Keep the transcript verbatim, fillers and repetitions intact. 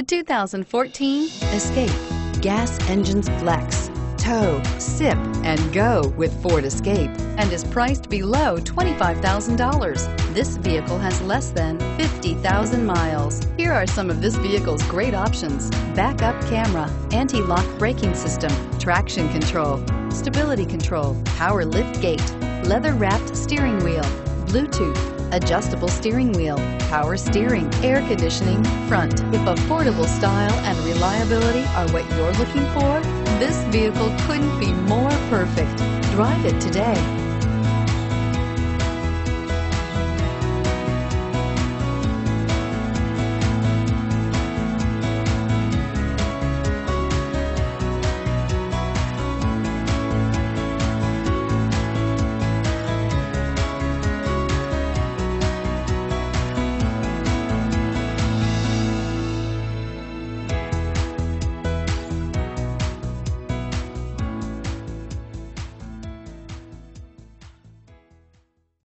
The two thousand fourteen Escape. Gas engines flex, tow, sip, and go with Ford Escape, and is priced below twenty-five thousand dollars. This vehicle has less than fifty thousand miles. Here are some of this vehicle's great options: backup camera, anti-lock braking system, traction control, stability control, power lift gate, leather-wrapped steering wheel, Bluetooth, adjustable steering wheel, power steering, air conditioning, front. If affordable style and reliability are what you're looking for, this vehicle couldn't be more perfect. Drive it today.